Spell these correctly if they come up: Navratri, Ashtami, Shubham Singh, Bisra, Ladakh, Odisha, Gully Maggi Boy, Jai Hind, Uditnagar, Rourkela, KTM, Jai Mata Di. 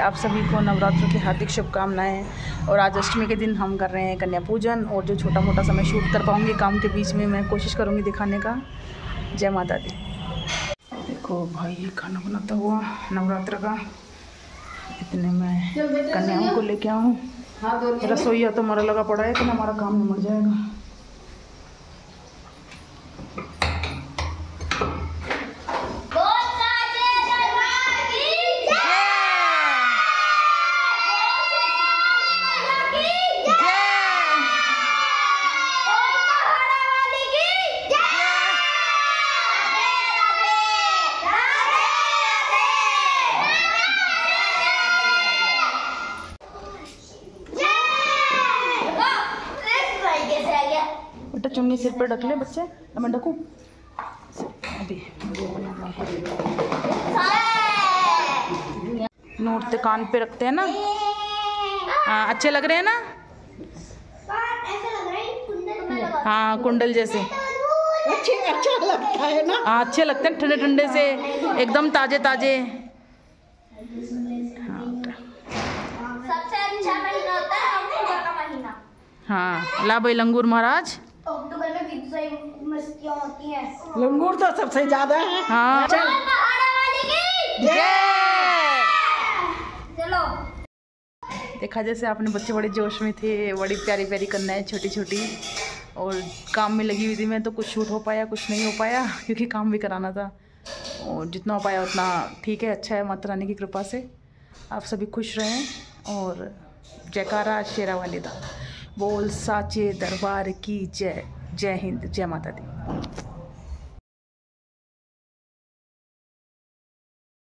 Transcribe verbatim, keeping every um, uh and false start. आप सभी को नवरात्रों की हार्दिक शुभकामनाएं। और आज अष्टमी के दिन हम कर रहे हैं कन्या पूजन, और जो छोटा मोटा समय शूट कर पाऊंगी काम के बीच में मैं कोशिश करूंगी दिखाने का। जय माता दी। देखो भाई, खाना बनाता हुआ नवरात्र का, इतने में कन्याओं को लेके आऊँ। रसोईया तो मरा लगा पड़ा है, तो हमारा काम निमट जाएगा। चुन्नी सिर पे ढक ले बच्चे, मैं ढकूं अभी। नोटते कान पे रखते हैं ना, हाँ अच्छे लग रहे हैं ना। हाँ कुंडल जैसे अच्छे अच्छा लगता है ना। हाँ अच्छे लगते हैं, ठंडे ठंडे से एकदम ताजे ताजे। हाँ ला भाई लंगूर महाराज, अक्टूबर में कितनी मस्तियाँ होती हैं। लंगूर तो सबसे ज्यादा है। हाँ चल चलो। देखा जैसे आपने, बच्चे बड़े जोश में थे, बड़ी प्यारी प्यारी कन्याएं छोटी छोटी, और काम में लगी हुई थी मैं। तो कुछ शूट हो पाया, कुछ नहीं हो पाया, क्योंकि काम भी कराना था। और जितना हो पाया उतना ठीक है, अच्छा है। माता रानी की कृपा से आप सभी खुश रहें। और जयकारा शेरावाली दा बोल साचे दरबार की जय। जय हिंद, जय माता दी।